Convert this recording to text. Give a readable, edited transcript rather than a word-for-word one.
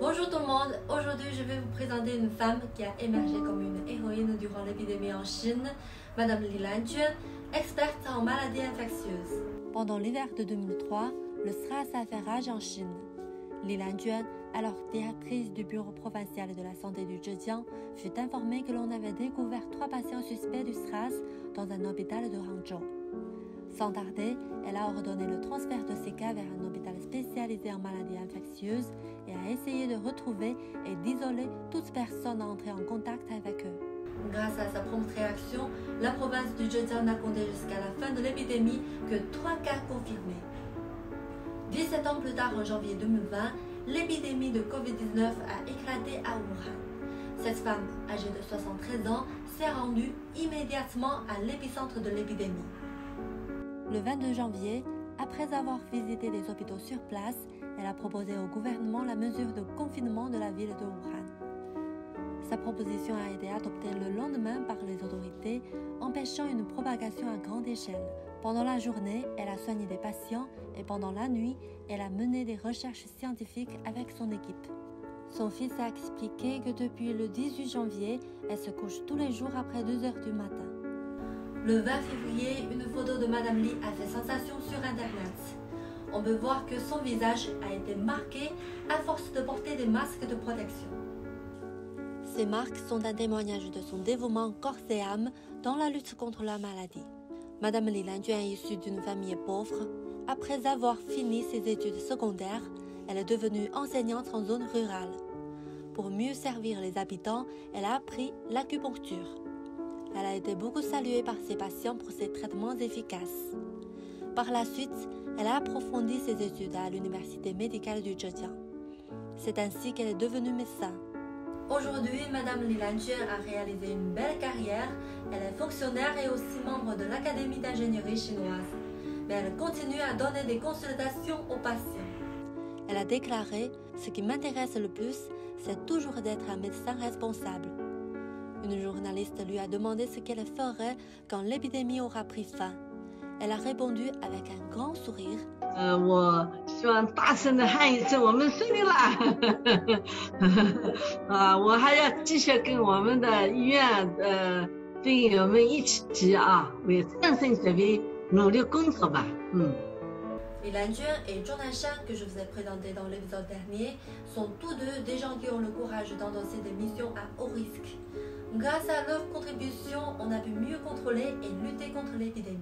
Bonjour tout le monde, aujourd'hui je vais vous présenter une femme qui a émergé comme une héroïne durant l'épidémie en Chine, Madame Li Lanjuan, experte en maladies infectieuses. Pendant l'hiver de 2003, le SRAS a fait rage en Chine. Li Lanjuan, alors directrice du bureau provincial de la santé du Zhejiang, fut informée que l'on avait découvert 3 patients suspects du SRAS dans un hôpital de Hangzhou. Sans tarder, elle a ordonné le transfert de ces cas vers un hôpital spécialisé en maladies infectieuses et a essayé de retrouver et d'isoler toute personne entrée en contact avec eux. Grâce à sa prompte réaction, la province du Zhejiang n'a compté jusqu'à la fin de l'épidémie que 3 cas confirmés. 17 ans plus tard, en janvier 2020, l'épidémie de COVID-19 a éclaté à Wuhan. Cette femme, âgée de 73 ans, s'est rendue immédiatement à l'épicentre de l'épidémie. Le 22 janvier, après avoir visité des hôpitaux sur place, elle a proposé au gouvernement la mesure de confinement de la ville de Wuhan. Sa proposition a été adoptée le lendemain par les autorités, empêchant une propagation à grande échelle. Pendant la journée, elle a soigné des patients et pendant la nuit, elle a mené des recherches scientifiques avec son équipe. Son fils a expliqué que depuis le 18 janvier, elle se couche tous les jours après 2 heures du matin. Le 20 février, une photo de Madame Li a fait sensation sur Internet. On peut voir que son visage a été marqué à force de porter des masques de protection. Ces marques sont un témoignage de son dévouement corps et âme dans la lutte contre la maladie. Madame Li Lanjuan est issue d'une famille pauvre. Après avoir fini ses études secondaires, elle est devenue enseignante en zone rurale. Pour mieux servir les habitants, elle a appris l'acupuncture. Elle a été beaucoup saluée par ses patients pour ses traitements efficaces. Par la suite, elle a approfondi ses études à l'université médicale du Zhejiang. C'est ainsi qu'elle est devenue médecin. Aujourd'hui, Madame Li Lanjuan a réalisé une belle carrière. Elle est fonctionnaire et aussi membre de l'Académie d'ingénierie chinoise. Mais elle continue à donner des consultations aux patients. Elle a déclaré « Ce qui m'intéresse le plus, c'est toujours d'être un médecin responsable ». Une journaliste lui a demandé ce qu'elle ferait quand l'épidémie aura pris fin. Elle a répondu avec un grand sourire. Li Lanjuan et Zhong Nanshan, que je vous ai présenté dans l'épisode dernier, sont tous 2 des gens qui ont le courage d'endosser des missions à haut risque. Grâce à leur contribution, on a pu mieux contrôler et lutter contre l'épidémie.